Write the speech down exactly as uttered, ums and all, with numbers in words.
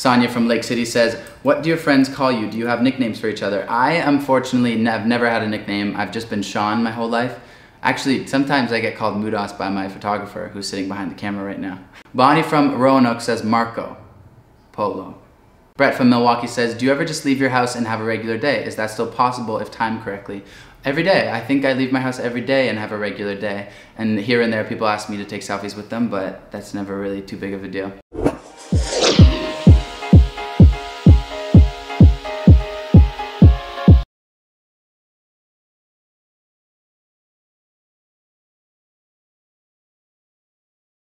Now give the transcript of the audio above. Sonia from Lake City says, what do your friends call you? Do you have nicknames for each other? I, unfortunately, have never had a nickname. I've just been Shawn my whole life. Actually, sometimes I get called Mudas by my photographer, who's sitting behind the camera right now. Bonnie from Roanoke says, Marco Polo. Brett from Milwaukee says, do you ever just leave your house and have a regular day? Is that still possible if timed correctly? Every day. I think I leave my house every day and have a regular day. And here and there, people ask me to take selfies with them, but that's never really too big of a deal.